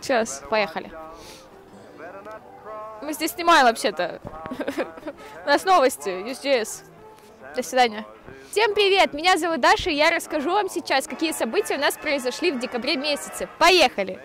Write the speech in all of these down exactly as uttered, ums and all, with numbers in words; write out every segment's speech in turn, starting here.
Сейчас, поехали. Мы здесь снимаем вообще-то. У нас новости, ю джи эс. До свидания. Всем привет, меня зовут Даша, и я расскажу вам сейчас, какие события у нас произошли в декабре месяце. Поехали!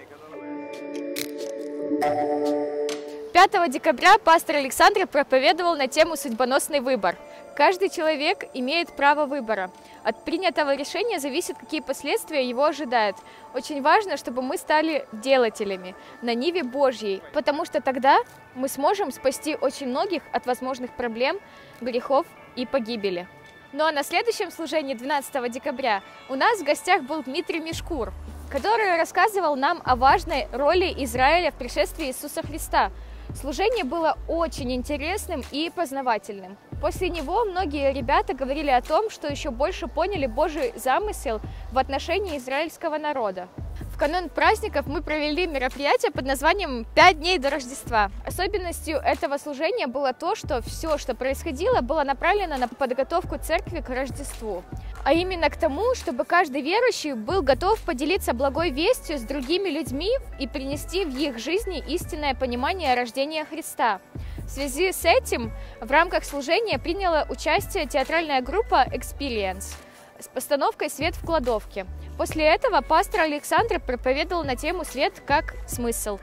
пятого декабря пастор Александр проповедовал на тему «Судьбоносный выбор». Каждый человек имеет право выбора. От принятого решения зависит, какие последствия его ожидают. Очень важно, чтобы мы стали делателями на ниве Божьей, потому что тогда мы сможем спасти очень многих от возможных проблем, грехов и погибели. Ну а на следующем служении двенадцатого декабря у нас в гостях был Дмитрий Мишкур, который рассказывал нам о важной роли Израиля в пришествии Иисуса Христа. Служение было очень интересным и познавательным. После него многие ребята говорили о том, что еще больше поняли Божий замысел в отношении израильского народа. В канун праздников мы провели мероприятие под названием «Пять дней до Рождества». Особенностью этого служения было то, что все, что происходило, было направлено на подготовку церкви к Рождеству, а именно к тому, чтобы каждый верующий был готов поделиться благой вестью с другими людьми и принести в их жизни истинное понимание рождения Христа. В связи с этим в рамках служения приняла участие театральная группа Experience с постановкой «Свет в кладовке». После этого пастор Александр проповедовал на тему «Свет как смысл».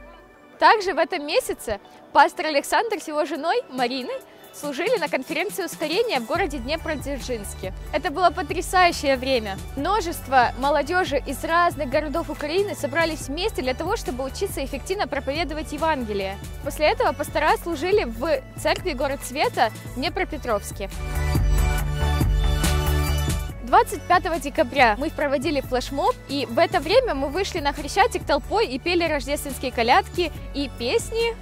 Также в этом месяце пастор Александр с его женой Мариной служили на конференции ускорения в городе Днепродзержинске. Это было потрясающее время. Множество молодежи из разных городов Украины собрались вместе для того, чтобы учиться эффективно проповедовать Евангелие. После этого пастора служили в церкви «Город Света» в Днепропетровске. двадцать пятого декабря мы проводили флешмоб, и в это время мы вышли на Хрещатик толпой и пели рождественские колядки и песни.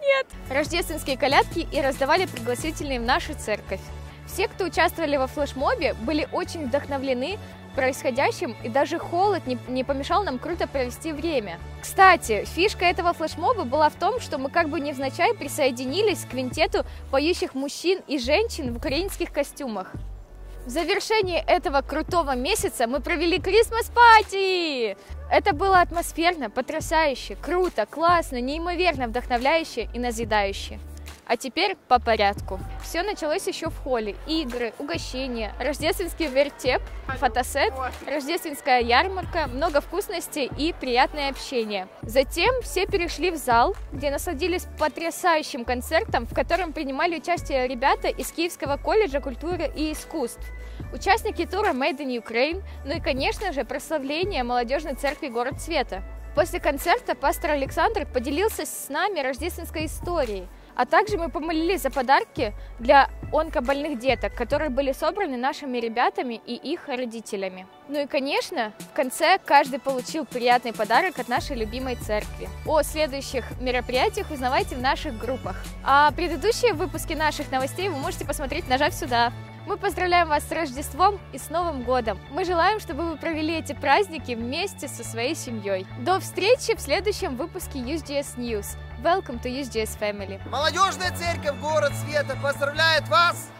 Нет. Рождественские колядки и раздавали пригласительные в нашу церковь. Все, кто участвовали во флешмобе, были очень вдохновлены происходящим, и даже холод не, не помешал нам круто провести время. Кстати, фишка этого флешмоба была в том, что мы как бы невзначай присоединились к квинтету поющих мужчин и женщин в украинских костюмах. В завершении этого крутого месяца мы провели крисмас-пати! Это было атмосферно, потрясающе, круто, классно, неимоверно вдохновляюще и назидающе. А теперь по порядку. Все началось еще в холле. Игры, угощения, рождественский вертеп, фотосет, рождественская ярмарка, много вкусностей и приятное общение. Затем все перешли в зал, где насладились потрясающим концертом, в котором принимали участие ребята из Киевского колледжа культуры и искусств, участники тура Made in Ukraine, ну и, конечно же, прославление молодежной церкви «Город Света». После концерта пастор Александр поделился с нами рождественской историей, а также мы помолились за подарки для онкобольных деток, которые были собраны нашими ребятами и их родителями. Ну и, конечно, в конце каждый получил приятный подарок от нашей любимой церкви. О следующих мероприятиях узнавайте в наших группах. А предыдущие выпуски наших новостей вы можете посмотреть, нажав сюда. Мы поздравляем вас с Рождеством и с Новым годом. Мы желаем, чтобы вы провели эти праздники вместе со своей семьей. До встречи в следующем выпуске ю джи эс News. Welcome to ю джи эс Family. Молодежная церковь «Город Света» поздравляет вас!